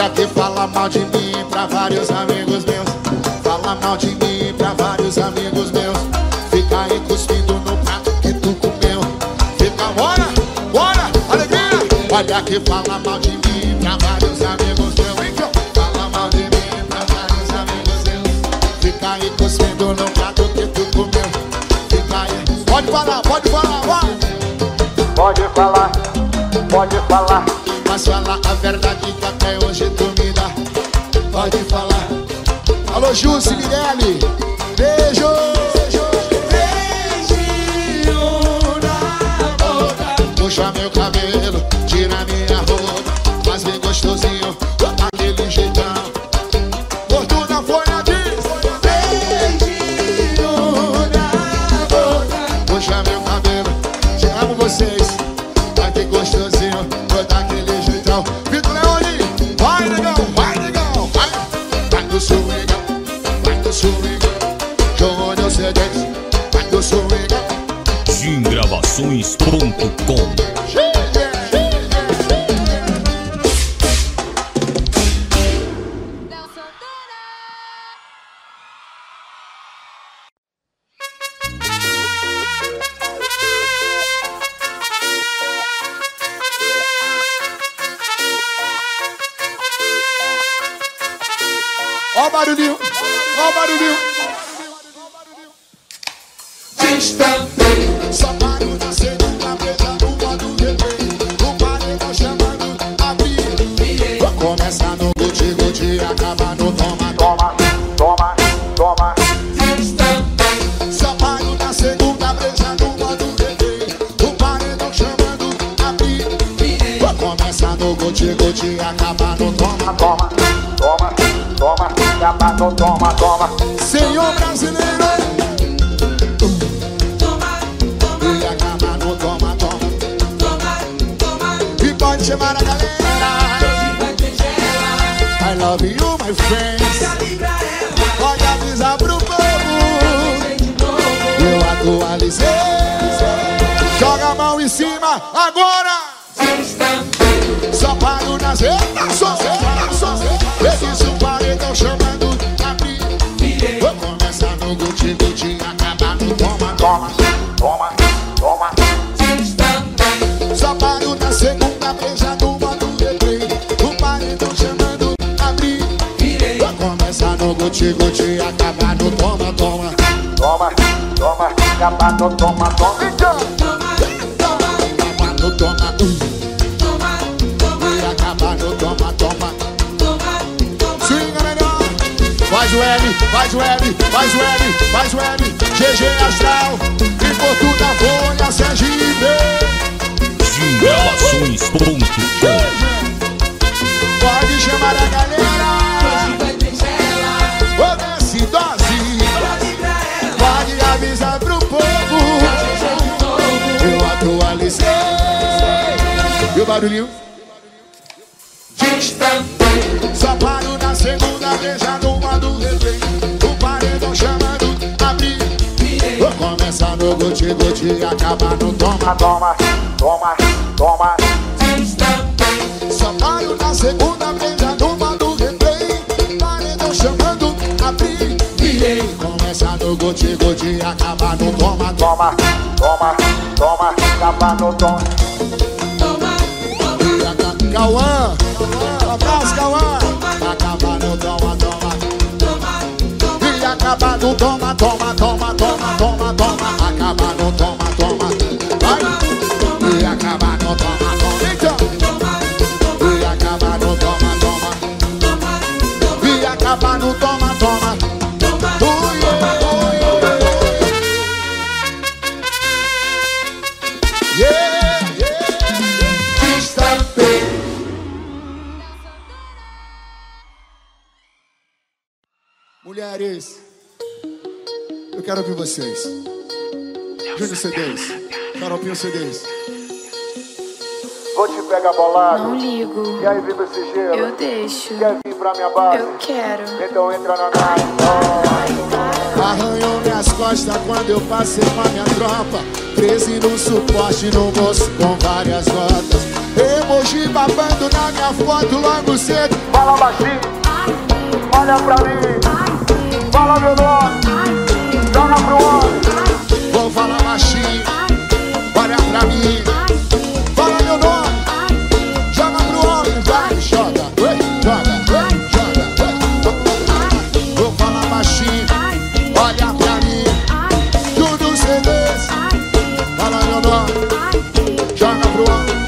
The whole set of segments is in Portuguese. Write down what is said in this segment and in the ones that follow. amiga que fala mal de mim pra vários amigos meus. Fala mal de mim pra vários amigos meus. Fica aí cuspindo no prato que tu comeu. Fica, bora, bora, alegria. Olha que fala mal de mim pra vários amigos meus. Fala mal de mim pra vários amigos meus. Fica aí cuspindo no prato que tu comeu. Fica aí. Pode falar, vai. Pode falar, pode falar. Mas fala a verdade que até hoje tu me dá. Pode falar. Alô, Júcio, Mirelli. Beijo, beijo, beijo na boca. Puxa meu cabelo, tira minha roupa. Faz bem gostosinho, aquele jeitão. Porto da Folha diz: beijo na boca. Puxa meu cabelo, te amo vocês. Vai ter gostosinho, daquele jeitão. Vitor Leone, vai negão, vai negão, vai. Vai no swing, vai no swing. Júnior, Cidense, vai no swing. Simgravações.com. Léo Santana. Ó o barulhinho, ó o barulhinho. Distante, só barulho da segunda feira no modo de o paredão chamando a vida. Começa no guti-guti, acaba no toma, toma, toma, toma. Distante, só barulho da segunda feira no modo de o paredão chamando a vida. Começa no guti-guti, acaba no toma, toma, toma. Toma, toma, toma, toma. Senhor brasileiro, toma, toma. E acaba no toma, toma. Toma, toma. E pode chamar a galera. Hoje vai ter geral. I love you, my friends. Pode avisar pro povo. Eu atualizei. Joga a mão em cima, agora. Só paro nas retas, só retas, só retas. Eles o paredão chamando a briga. Vou começar no guti-guti, acabar no toma, toma, toma, toma. Só paro na segunda beija do modo replay. O paredão chamando a briga. Vou começar no guti-guti, acabar no toma, toma. Toma, toma, acabar no toma, toma. Então, toma, toma, acabar no toma, toma. Toma, toma, toma, toma. Swinga melhor. Faz o L, faz o L, faz o L, faz o L. GG astral, em Porto da Folha, Sergipe. Simgravações.com. Pode chamar a galera. Hoje vai ter gela. Ô, desce, dose. Pode avisar pro povo. Eu atualizei. E o barulhinho? Só paro na segunda beija no modo refém. O paredão chamando a briga. Vou começar no guti-guti, acabar no toma, toma, toma, toma. Só paro na segunda beija no modo refém. Paredão chamando a briga. Começar no guti-guti, acabar no toma, toma, toma, toma, acabar no toma. Cauã, abraço Cauã. Acaba no toma, toma. E acaba no toma, toma, toma, toma, toma, toma. Acaba no toma, toma. Vai. E acaba no toma, toma. Então. E acaba no toma, toma. E acaba no toma, toma. Mulheres, eu quero ouvir vocês. Júnior Cidense, Caropinho Cidense. Vou te pegar bolado. Não ligo. E aí, vem pra esse gelo? Eu deixo. Quer vir pra minha base? Eu quero. Então entra na nave. Oh. Arranhou minhas costas quando eu passei com a minha tropa. Presa no suporte, no moço com várias notas. Emoji babando na minha foto logo cedo. Fala baixinho, olha pra mim, fala meu nome, joga pro homem. Vou falar baixinho, olha pra mim, fala meu nome, joga pro homem. Vai, joga, oi, joga, oi, joga, oi. Vou falar baixinho, olha pra mim, tudo Cidense. Fala meu nome, joga pro homem.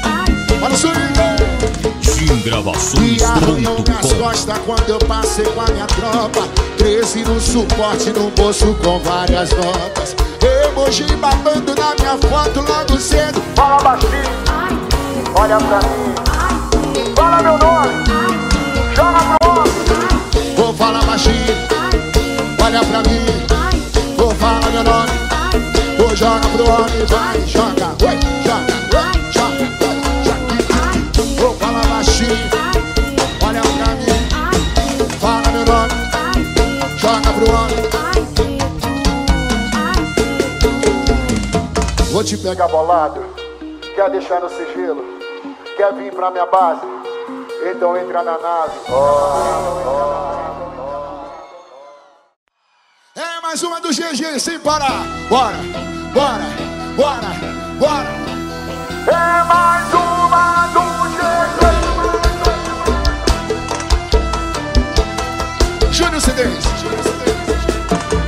Simgravações.com nas costas quando eu passei com a minha tropa. 13 no suporte, no bolso com várias notas. Emoji babando na minha foto logo cedo. Fala baixinho, olha pra mim, fala meu nome, joga pro homem. Vou falar baixinho, olha pra mim, vou falar meu nome, vou jogar pro homem. Vai, joga, oi, joga, oi. Olha pra mim, fala meu nome, joga pro homem. Vou te pegar bolado, quer deixar no sigilo, quer vir pra minha base, então entra na nave. É mais uma do GG, sem parar. Bora, bora, bora, bora. É mais uma do GG. Júnior Cidense.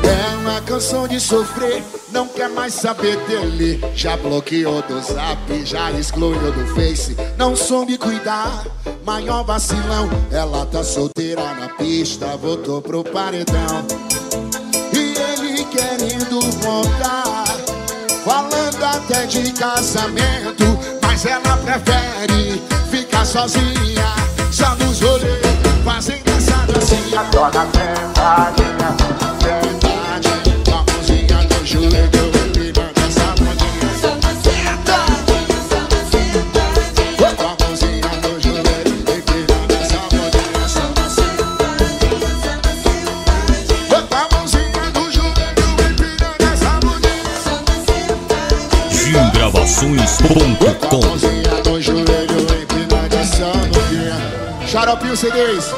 É uma canção de sofrer, não quer mais saber dele. Já bloqueou do zap, já excluiu do face. Não soube cuidar, maior vacilão. Ela tá solteira na pista, voltou pro paredão. E ele querendo voltar, falando até de casamento. Mas ela prefere ficar sozinha, só nos rolê, fazem engraçado assim. Adora sentadinha, com a mãozinha no joelho, ele manda essa bandinha. Só uma sentadinha, só uma sentadinha, com a mãozinha no joelho, ele manda essa bandinha. Só uma sentadinha, só uma sentadinha, com a mãozinha no joelho, ele manda essa bandinha. Só uma sentadinha, Simgravações.com. Com a mãozinha no joelho, ele manda essa bandinha. Xaropinho Cidense,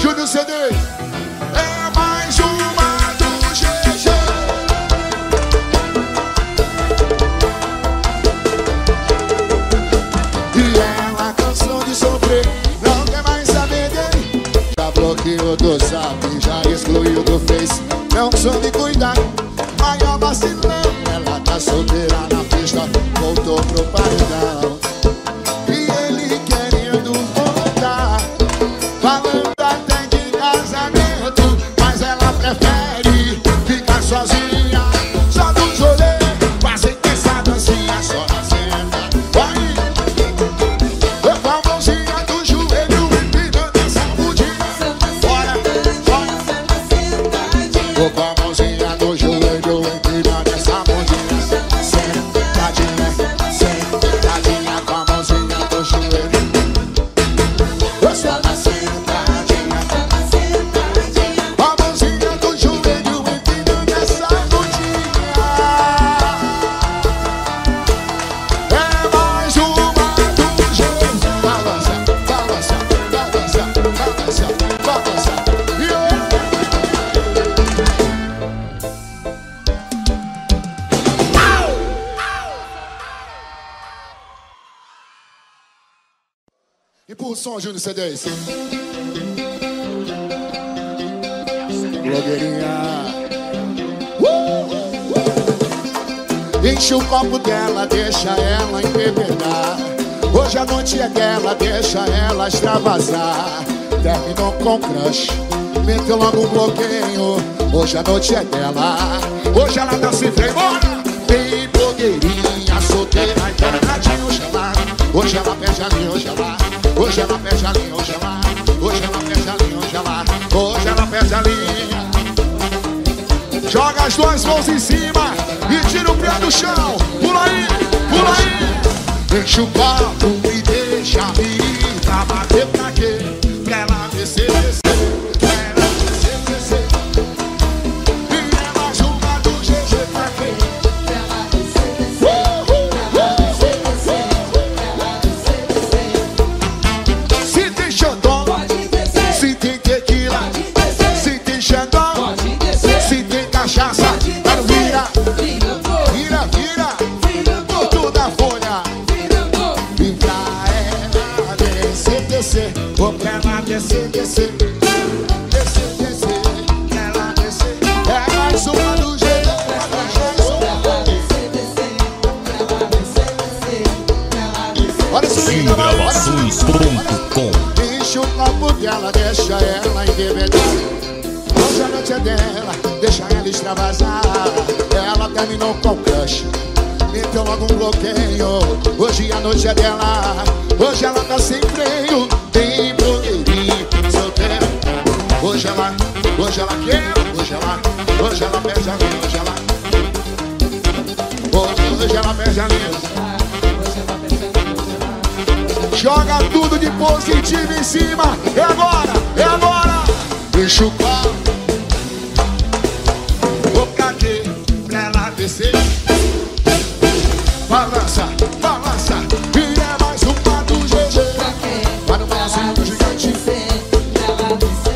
Júnior Cidense. É mais uma do GG. E ela cansou de sofrer, não quer mais saber dele. Já bloqueou do zap, já excluiu do face. Não soube cuidar, maior vacilão. Ela tá solteira na pista, voltou pro paredão. Júnior Cidense. Blogueirinha. Enche o copo dela, deixa ela embebedar. Hoje a noite é dela, deixa ela extravasar. Terminou com crush, meteu logo um bloqueio. Hoje a noite é dela, hoje ela tá se freando. Vem blogueirinha, solteira e paradinho, chama. Hoje ela beija a mim, hoje ela. Hoje ela fecha a linha, hoje ela. Hoje ela fecha a linha, hoje ela. Hoje ela fecha a linha. Joga as duas mãos em cima e tira o pé do chão. Pula aí, pula aí. Enche o copo e deixa a menina bater pra quê? Pra ela descer, descer. Pra ela descer, descer. E ela joga do GG pra quê? Pra ela descer, descer. Pra ela descer, descer. Simgravações.com. Deixa o copo dela, deixa ela endebecer. Hoje a noite é dela, deixa ela extravasar. Ela terminou com o crush, meteu logo um bloqueio. Hoje a noite é dela, hoje ela tá sem freio. Tem blogueirinho, solteiro. Hoje ela quer, hoje ela perde a linha. Hoje ela perde a linha. Joga tudo de positivo em cima. É agora, é agora. Deixa o pau. Vou cadê pra ela descer. Balança, balança. E é mais uma do GG. Vai no balanço do gigante.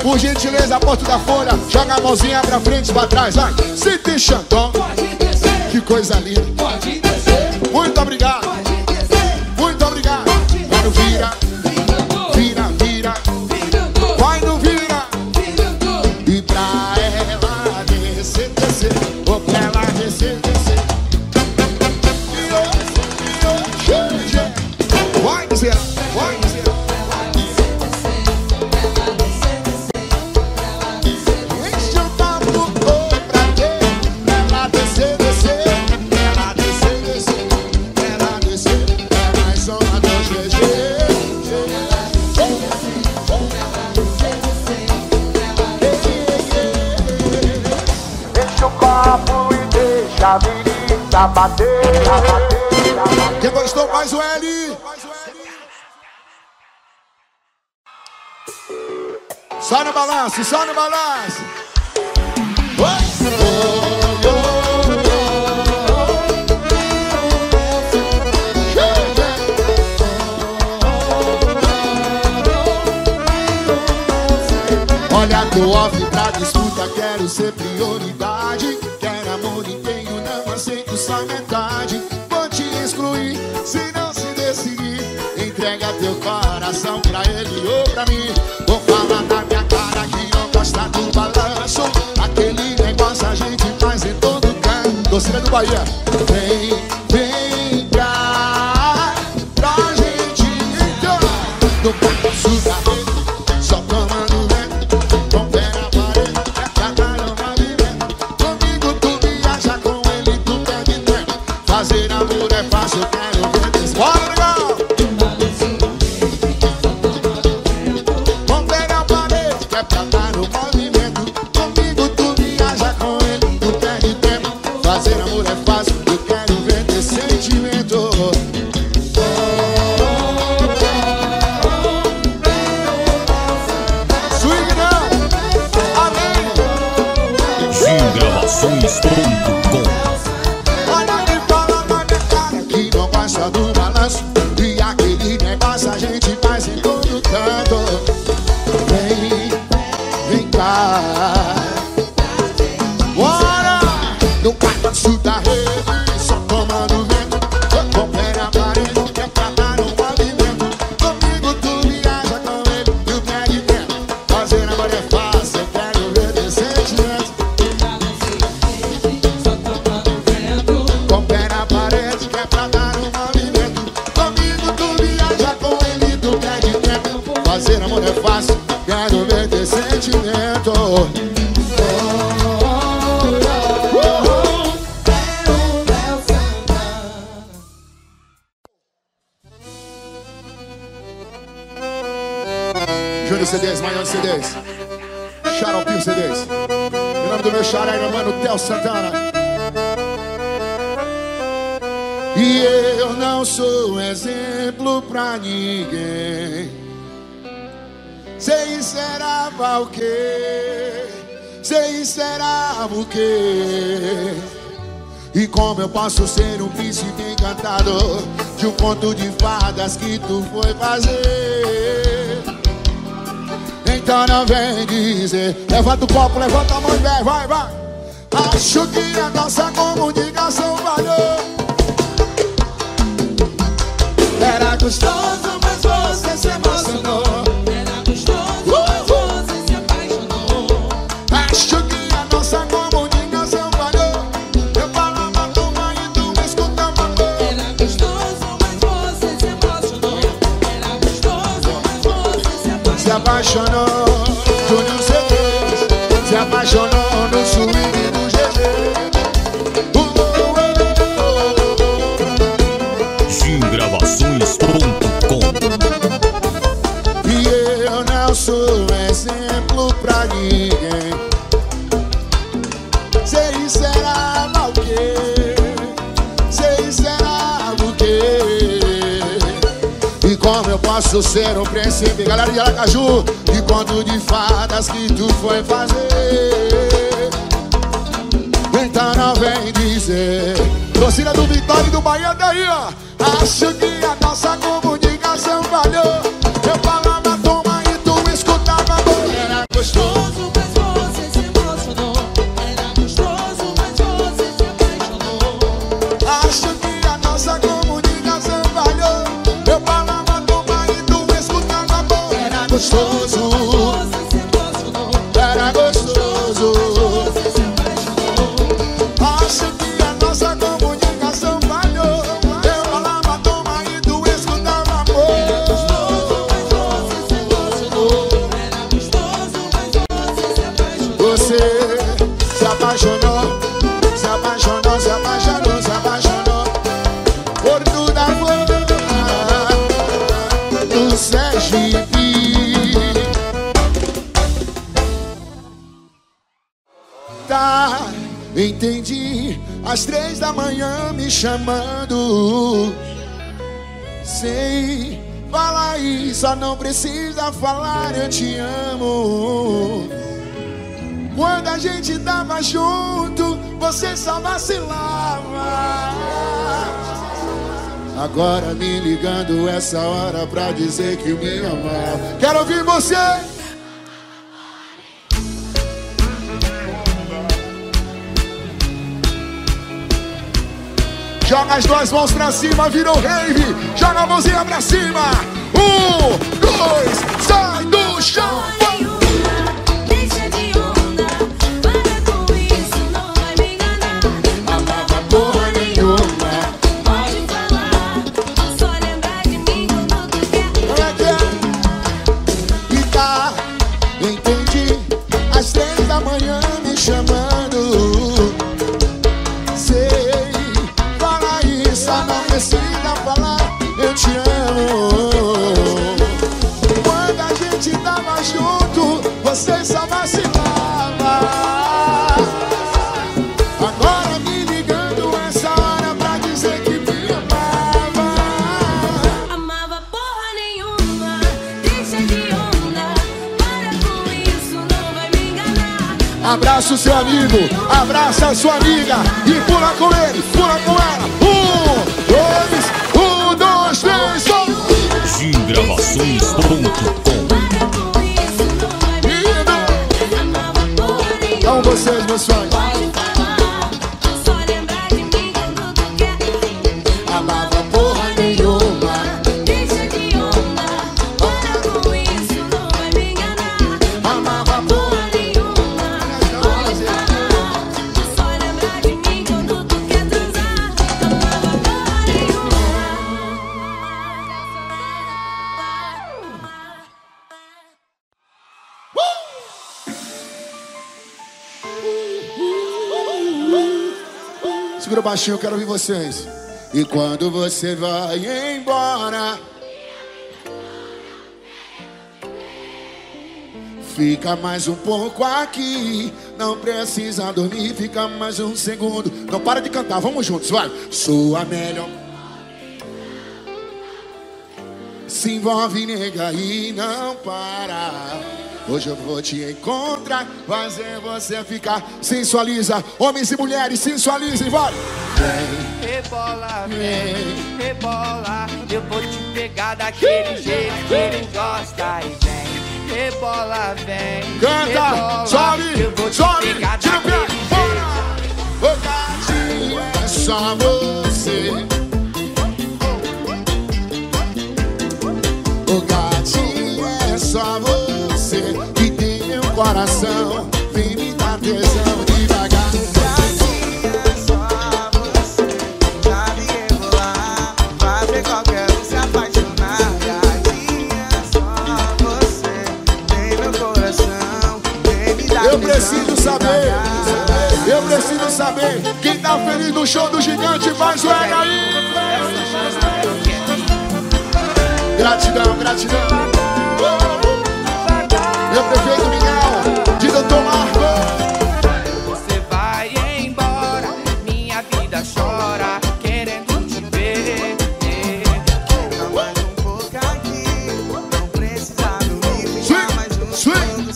Por gentileza, Porto da Folha. Joga a mãozinha pra frente e pra trás. Vai. Se tem Chandon. Pode descer. Que coisa linda. Pode descer. Muito obrigado. Pode descer. Muito obrigado. Vira, vira, vira, vai no vira, e pra ela descer, descer, ou pra ela descer, descer. Vai descer, vai descer, enche o tabu, ou pra quê? Pra ela descer, descer, pra ela descer, descer, pra ela descer, é mais uma do GG. Quem gostou mais o L? Só no balanço, só no balanço. Olha, tô off pra disputa, quero ser prioridade. Quero amor e tenho aceito só metade, vou te excluir se não se decidir. Entrega teu coração pra ele ou pra mim. Vou falar na minha cara que não gosta do balanço. Aquele negócio a gente faz em todo canto. Torcida do Bahia, vem, vem pra gente entrar no concurso da rede, só tomando vento, com pé na parede. Fazer amor é fácil, quero ver isso. Bora, legal! Vão pegar a parede, quer plantar o movimento. Comigo tu viaja, com ele tu perde tempo. Fazer amor é fácil, eu quero ver teu sentimento. Swing não! Amém! Simgravações.com. Só do balanço e aquele negócio a gente faz em todo canto. Vem, vem cá. Bora! No quarto da rede, só tomando vento. Com pé na parede, quer catar no movimento. Comigo tu viaja, com ele e o pé de tempo. Fazer amor é fácil, eu quero ver teu sentimento. Só tomando vento. Com pé na parede, quer catar. Fazer amor é fácil, quero ver teu sentimento. Júnior Cidense, maior Cidense. Xaropinho Cidense. Em nome do meu xará, meu mano, Léo Santana. E eu não sou exemplo pra ninguém. Você encerava o quê? Você encerava o quê? E como eu posso ser um príncipe encantado de um conto de fadas que tu foi fazer? Então não vem dizer. Levanta o copo, levanta a mão e vai, vai, vai. Acho que a nossa comunicação falhou. Era gostoso, mas você se emocionou. Woo! apaixonou, Júnior Cedês se apaixonou no swing do GG. Simgravações.com. E eu não sou exemplo pra ninguém. Sei será mal que, sei será o que. E como eu posso ser o príncipe, galera de Aracaju, de conto de fadas que tu foi fazer. Então não vem dizer. Torcida do Vitória e do Bahia daí, ó. Acho que a nossa comunicação falhou. Eu falava toma e tu escutava bom. Era gostoso, mas você se emocionou. Era gostoso, mas você se apaixonou. Acho que a nossa comunicação falhou. Eu falava toma e tu escutava bom. Era gostoso, você se emocionou. Era gostoso, você se apaixonou. Acho que a nossa comunicação falhou. Se apaixonou, se apaixonou. Porto da Folha do Sergipe. Tá, entendi. Às 3 da manhã me chamando. Sei, fala aí, só não precisa falar, eu te amo. Quando a gente tava junto, você só vacilava. Agora me ligando essa hora pra dizer que me amava. Quero ouvir você. Joga as 2 mãos pra cima, virou rave. Joga a mãozinha pra cima. 1, 2, sai do chão. Abraça o seu amigo, abraça a sua amiga e pula com ele, pula com ela. 1, 2, 1, 2, 3, só. Simgravações.com. Então vocês, meus sonhos. Baixinho, eu quero ouvir vocês. E quando você vai embora, fica mais um pouco aqui. Não precisa dormir, fica mais um segundo. Não para de cantar, vamos juntos, vai. Sua melhor. Se envolve, nega, e não para. Hoje eu vou te encontrar, fazer você ficar. Sensualiza, homens e mulheres, sensualizem, vai! Vem, rebola, vem, rebola. Eu vou te pegar daquele jeito que ele gosta. E vem, rebola, vem, canta, sobe, sobe, tira o pé, bora! Ô gatinho, é só você. Ô gatinho, é só você. Que tem meu coração, vem me dar tesão devagar. Gatinha, é só você, sabe rebolar, fazer qualquer um se apaixonar. Gatinha, é só você, Eu preciso saber quem tá feliz no show do gigante, faz o L aí. Gratidão, gratidão. Meu prefeito Miguel, de Doutor Marco. Você vai embora, minha vida chora, querendo te ver. Quero mais um pouco aqui, não precisa dormir, ficar mais um segundo.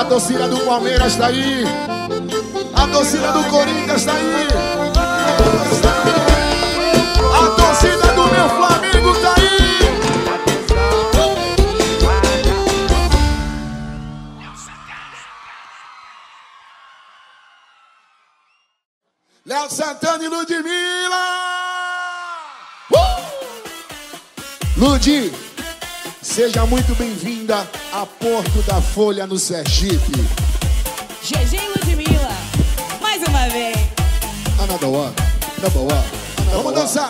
A torcida do Palmeiras tá aí, a torcida do Corinthians tá aí, a torcida do meu Flamengo tá aí. Léo Santana e Ludmilla. Ludi, seja muito bem-vinda a Porto da Folha, no Sergipe. GG e Ludmilla, mais uma vez.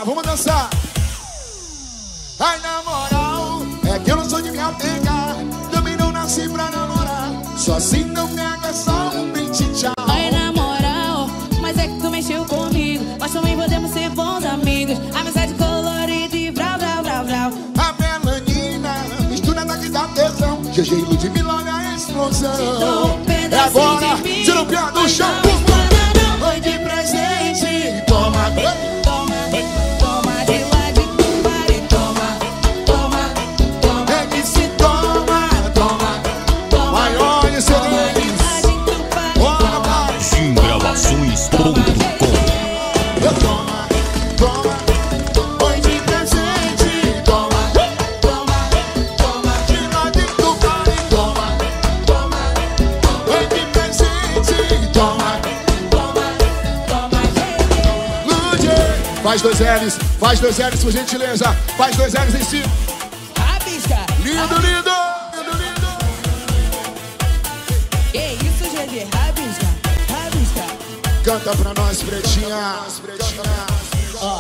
Vamos dançar. Ai, na moral, é que eu não sou de me apegar. Também não nasci pra namorar. Só se não me agaçar, um brinde tchau. Ai, na moral, mas é que tu mexeu comigo. Mas também podemos ser bons amigos. Amizade colorida e brau, brau, brau, brau. GG e Ludmilla, olha a explosão. É agora, tira o pé do chão. Foi de presente, toma, toma, toma de lá de Cuba, toma, toma, toma. É que se toma, toma, toma. Vai, olha, Cidense. Toma, Simgravações.com. Eu toma, toma. Faz dois L's, por gentileza. Faz dois L's em cima. Rabisca. Lindo, lindo, lindo, lindo. É isso, GG, rabisca, rabisca. Canta pra nós, pretinha. Ó.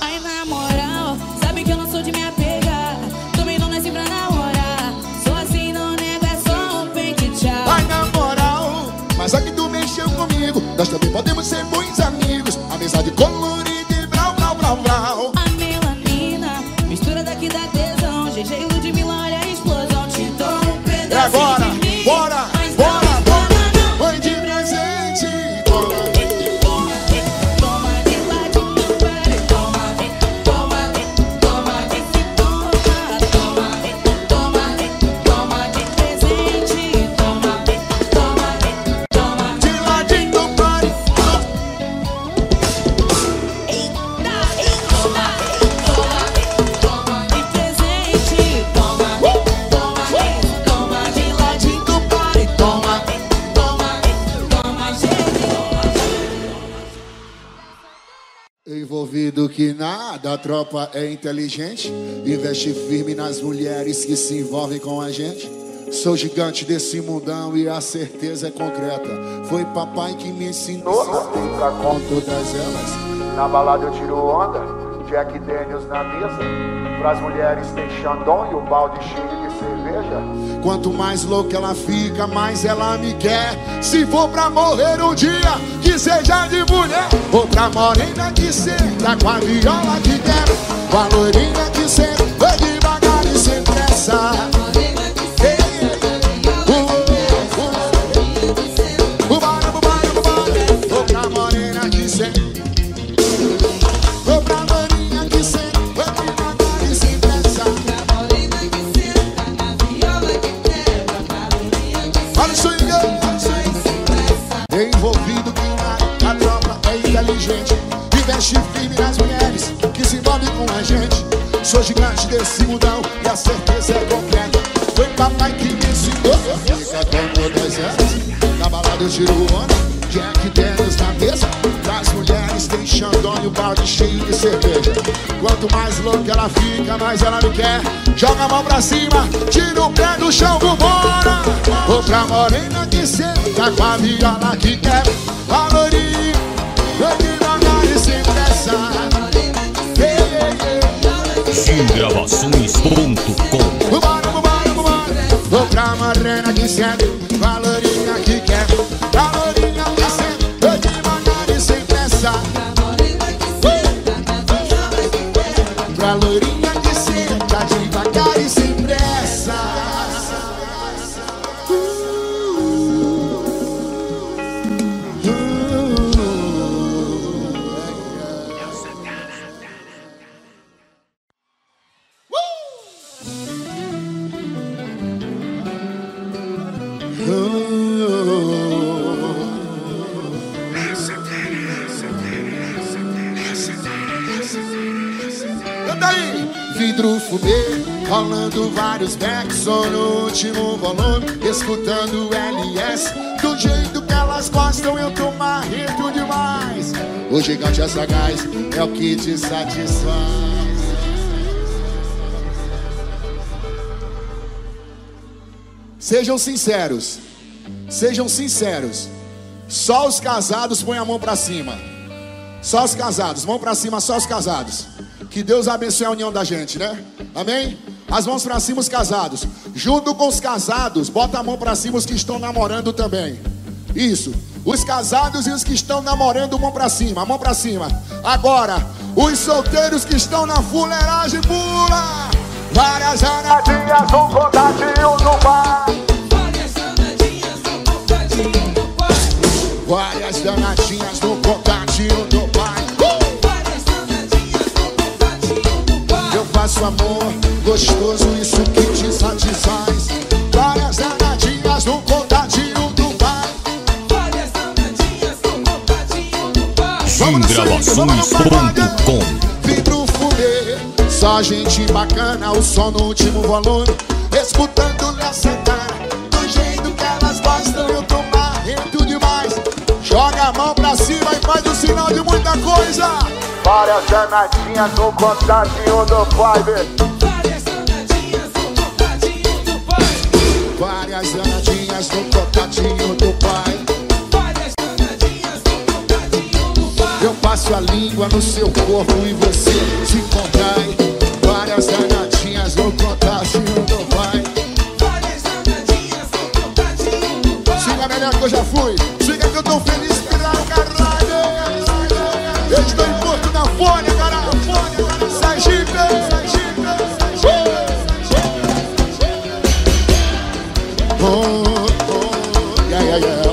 Ai, na moral, sabe que eu não sou de me apegar. Também não nasci pra namorar. Sou assim, não nego, é só um pente tchau. Ai, na moral, mas aqui tu mexeu comigo. Nós também podemos ser bons amigos. Amizade colorida. A melanina, mistura daqui da tesão. GG e Ludmilla, olha a explosão. Te dou um pedacinho. É agora, de mim, bora, bora, bora. Foi de presente. Toma, toma, toma de lá de Campari. Toma, toma, toma de se toma. Toma, toma, toma de presente. Toma, toma, toma de lá de Campari. Envolvido que nada, a tropa é inteligente. Investe firme nas mulheres que se envolvem com a gente. Sou gigante desse mundão e a certeza é concreta. Foi papai que me ensinou. Fica com todas elas. Na balada eu tiro onda, Jack Daniels na mesa. Pras mulheres tem Chandon e o balde cheio de cerveja. Quanto mais louca ela fica, mais ela me quer. Se for pra morrer um dia, que seja de mulher. Outra morena que senta com a viola que quero. Valorinha que senta, vai devagar e sem pressa. O barulho, o barulho. envolvido que nada. A tropa é inteligente e veste firme nas mulheres que se envolve com a gente. Sou gigante desse mundão e a certeza é completa. Foi papai que me ensinou. Fica com todas elas. Na balada eu tiro o onda, Jack Daniels na mesa. Das mulheres tem Chandon e o balde cheio de cerveja. Quanto mais louca ela fica, mais ela me quer. Joga a mão pra cima, tira o pé do chão, vambora. Outra morena que senta com a viola que quer. A lourinha, eu devagar e sem pressa. Simgravações.com. Vambora, vambora, vambora. Outra morena que senta com a lourinha que quer. A lourinha que senta, eu devagar e sem pressa. Pra lourinha que senta, devagar e sem pressa. Vidro fumê, rolando vários backs. Só no último volume, escutando LS. Do jeito que elas gostam, eu tô marrento demais. O gigante é sagaz, é o que te satisfaz. Sejam sinceros, sejam sinceros. Só os casados põem a mão pra cima. Só os casados, mão pra cima, só os casados. Que Deus abençoe a união da gente, né? Amém? As mãos pra cima, os casados. Junto com os casados, bota a mão pra cima os que estão namorando também. Isso. Os casados e os que estão namorando, mão pra cima, mão pra cima. Agora, os solteiros que estão na fuleiragem, pula! Várias janadinhas, um contadinho no bar. Várias janadinhas, um contadinho no bar. Várias janadinhas, um contadinho no bar. Faço amor gostoso, isso que te satisfaz. Várias danadinhas no contadinho do bar. Várias danadinhas no contadinho do bar. Simgravações.com. Vim pro fuder, só gente bacana. O som no último volume, escutando Léo Santana. Do jeito que elas gostam, eu tô marrento demais. Joga a mão pra cima e faz o sinal de muita coisa. Várias danadinhas no contadinho do pai, vê. Várias danadinhas no contadinho do pai. Várias danadinhas no contadinho do pai. Várias danadinhas no contadinho do pai. Eu passo a língua no seu corpo e você se contrai. Várias danadinhas no contadinho do pai. Várias danadinhas no contadinho do pai. Siga melhor que eu já fui. Siga que eu tô feliz que lá o caralho. Eu estou em Porto da Folha, caralho. Sergipe, Sergipe, Sergipe. Oh, yeah, yeah, yeah.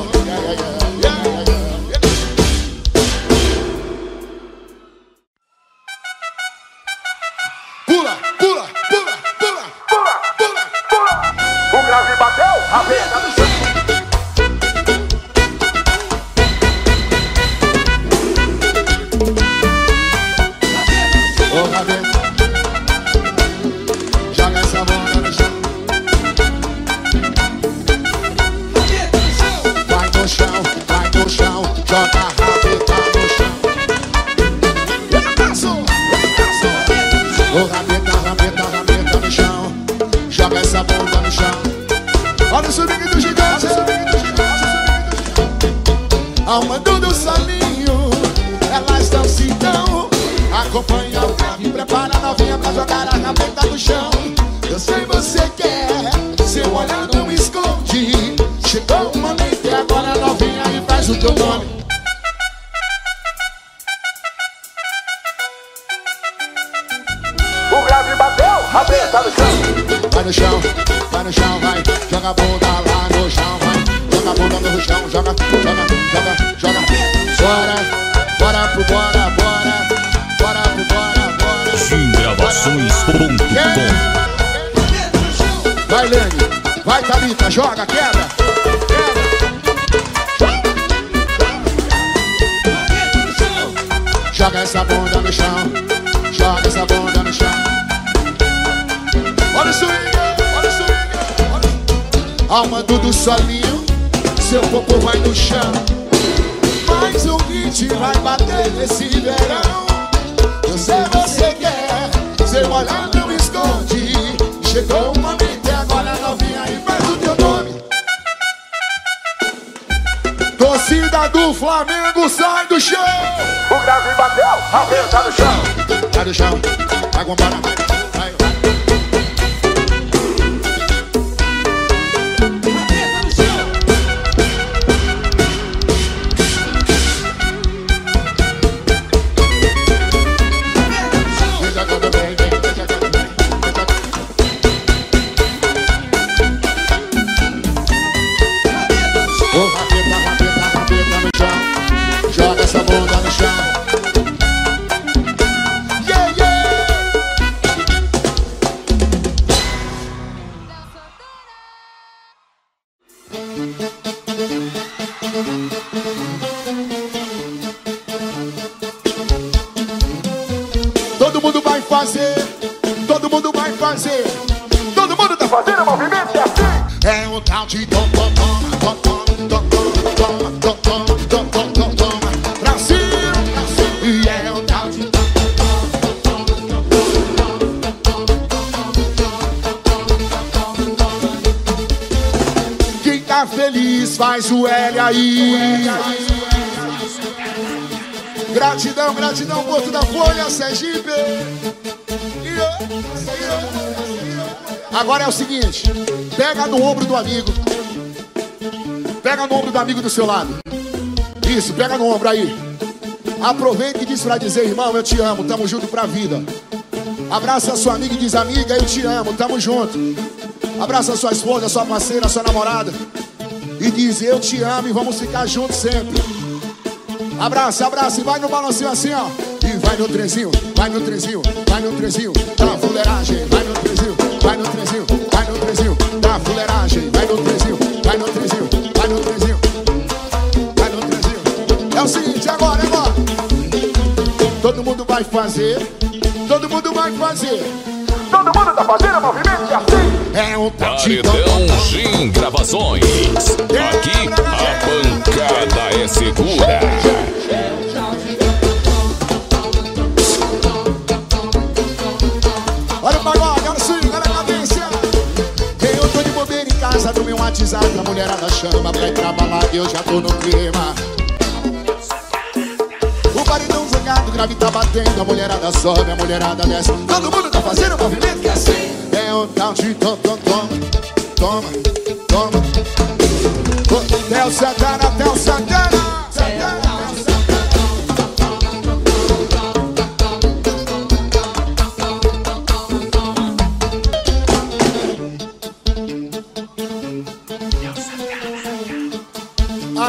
Pula, pula, pula, pula, pula, pula, pula. O grave bateu, a perna do chão. Acompanha o carro, prepara a novinha pra jogar a rabeta no chão. Eu sei você quer, seu olhar não esconde. Chegou o momento e agora a novinha e faz o teu nome. O grave bateu, a preta no chão. Vai no chão, vai no chão, vai. Joga a bunda lá no chão, vai. Joga a bunda no chão, joga, joga, joga, joga. Bora, bora pro bora, bora. Bora, bora, bora. Simgravações.com. Vai, Lene. Vai, Thalita. Joga, quebra. Quebra. Joga essa bunda no chão, joga essa bunda no chão. Olha o swing, olha o swing, olha. Alma do solinho, seu corpo vai no chão. Mais um hit vai bater nesse verão. Eu sei você quer, seu olhar não esconde. Chegou o momento, agora novinha e faz o teu nome. Torcida do Flamengo, sai do chão. O Davi bateu, a vela tá no chão. Tá no chão, tá com bala, vai, vai. Faz o L aí. Gratidão, gratidão, Porto da Folha, Sergipe. Agora é o seguinte, pega no ombro do amigo. Pega no ombro do amigo do seu lado. Isso, pega no ombro aí. Aproveita e diz pra dizer, irmão, eu te amo, tamo junto pra vida. Abraça a sua amiga e diz, amiga, eu te amo, tamo junto. Abraça a sua esposa, a sua parceira, a sua namorada e diz, eu te amo e vamos ficar juntos sempre. Abraça, abraça e vai no balancinho assim, ó. E vai no trenzinho, vai no trenzinho, vai no trenzinho da fuleiragem. Vai no trenzinho, vai no trenzinho, vai no trenzinho da fuleiragem. Vai no trenzinho, vai no trenzinho, vai no trenzinho, vai no trenzinho. É o seguinte, agora, agora. Todo mundo vai fazer, todo mundo vai fazer. Todo mundo tá fazendo movimento assim. É um paredão Sim Gravações. Aqui a pancada é segura. Olha o pagode, olha o swing, olha a cadência. Eu tô de bobeira em casa do meu WhatsApp. A mulherada chama pra ir trabalhar, eu já tô no clima. O paredão jogado, grave tá batendo. A mulherada sobe, a mulherada desce. Todo mundo tá fazendo o movimento que é assim. É o tal de tom-tom-tom. Toma, toma. Léo Santana, Léo Santana.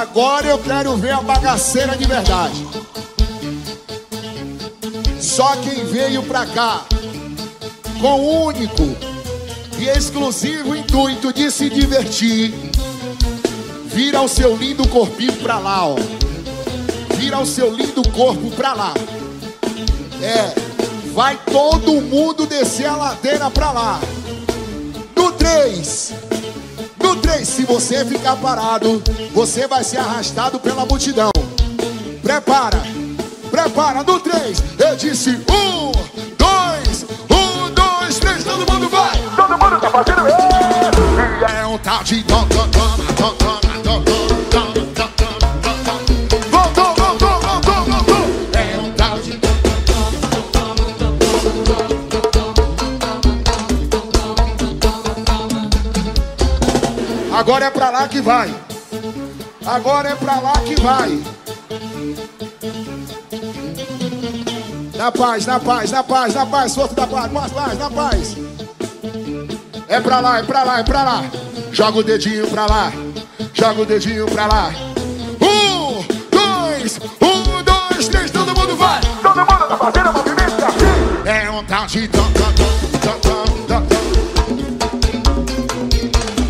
Agora eu quero ver a bagaceira de verdade. Só quem veio pra cá com o único e exclusivo intuito de se divertir, vira o seu lindo corpinho pra lá, ó. Vira o seu lindo corpo pra lá. É, vai todo mundo descer a ladeira pra lá. No 3, no 3, se você ficar parado, você vai ser arrastado pela multidão. Prepara, prepara, no 3, eu disse 1, 2, 1, 2, 3, todo mundo vai. Todo mundo tá fazendo isso. É um tal de tom, tom, tom, tom, tom, tom, tom, tom. Voltou, voltou, voltou, voltou. É um tal de tom, tom, tom, tom. Agora é pra lá que vai. Agora é pra lá que vai. Na paz, na paz, na paz, na paz, solto da paz, na paz, na paz. É pra lá, é pra lá, é pra lá. Joga o dedinho pra lá, joga o dedinho pra lá. 1, 2, 1, 2, 3, todo mundo vai. Todo mundo tá fazendo movimento assim. É um tal de tom, tom, tom, tom, tom.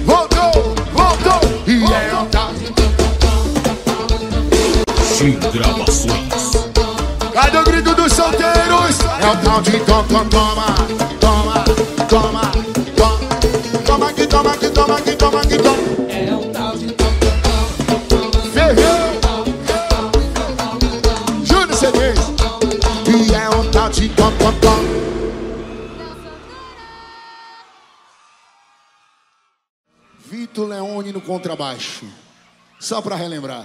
Voltou, voltou. E é um tal de tom, tom, tom, tom, tom. Sim, gravações. É do grito dos solteiros. É o tal de tom, tom, toma. Toma, toma, toma. Toma que toma, que toma, que toma, que toma. É o tal de tom, tom, tom, toma. Ferreu. Júnior, você diz. E é o tal de tom, tom, tom. Vitor Leone no contrabaixo. Só pra relembrar.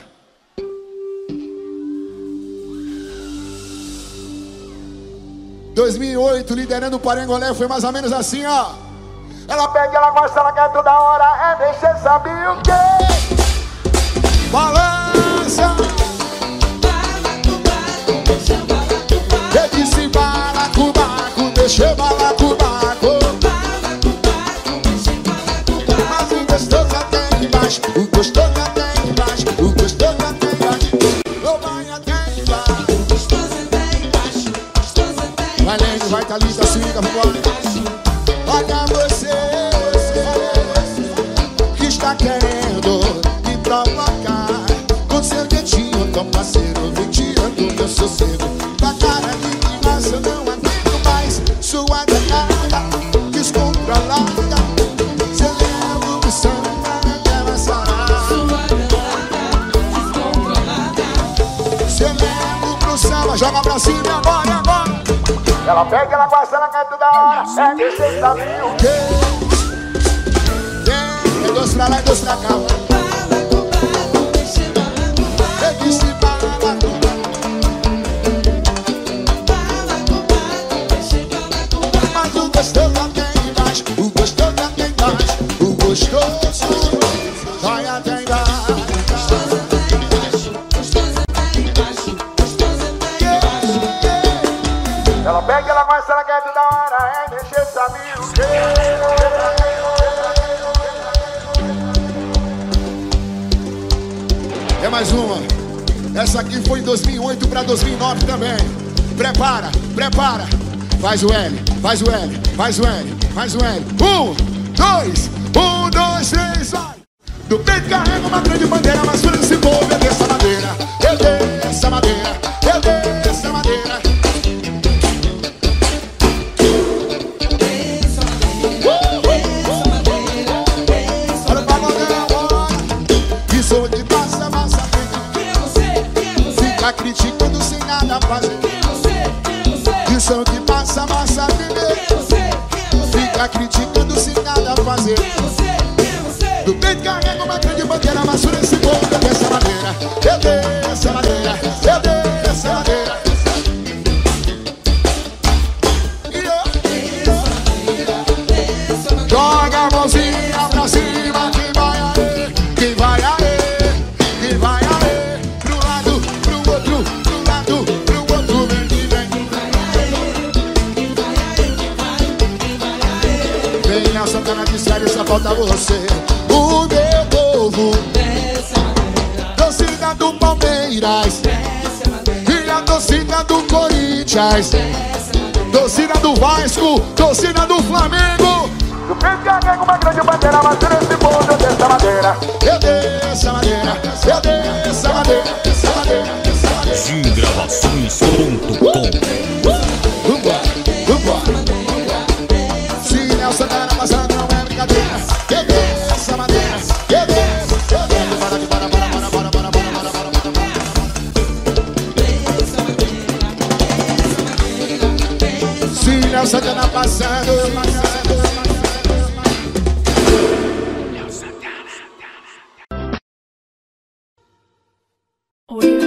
Em 2008, liderando o Parangolé, foi mais ou menos assim, ó. Ela pega, ela gosta, ela quer toda hora. É mexer, sabe o quê? Balança. Eu disse balacubaco, deixa balacubaco. O gostoso até embaixo, o gostoso até embaixo. O vai até embaixo, o gostoso até embaixo, o gostoso até embaixo. Vai lendo, vai tá lista, siga, vambora. Olha você, que está querendo me provocar. Com seu dedinho tão parceiro, venteando meu sossego. Da cara de nós eu não aguento mais. Sua danada, descontrolada. Seu levo do sangue. Joga pra cima, agora, agora. Ela pega, ela gosta, ela quer toda hora. É que cê sabe o quê? É doce pra lá, é doce pra cá. É que se bala com bala. Mas o gostoso até embaixo, o gostoso até embaixo, o gostoso vai até embaixo. Ela pega, ela gosta, ela quer toda hora. É mexer, sabe o quê? É mais uma. Essa aqui foi em 2008 pra 2009 também. Prepara, prepara. Faz o L, faz o L, faz o L, faz o L. Um, dois, três, vai. Do peito carrega uma grande bandeira, mas tudo se envolve. Eu dei essa madeira, eu dei essa madeira, eu dei essa madeira. Criticando sem nada fazer. Dizão que passa, massa viver. Fica criticando sem nada fazer. Do peito carrega uma grande bandeira, mas por esse povo eu dei essa madeira, eu dei essa madeira, eu dei essa madeira. Joga a mãozinha pra cima, quem vai aí, quem vai aí. Léo Santana de sério, só falta você. O meu povo, torcida do Palmeiras, e a torcida do Corinthians, torcida do Vasco, torcida do Flamengo. Do peito carrego uma grande bandeira, mas nesse mundo eu dei essa madeira, eu dei essa madeira, eu dei essa madeira, essa madeira, essa madeira. Simgravações.com. Vambora, vambora. Santana, mas ela não é brincadeira. Eu dei essa madeira, eu dei, eu dei. Bora, bora, bora, bora, bora, bora, bora, bora, bora. Se Léo Santana passando, Léo Santana.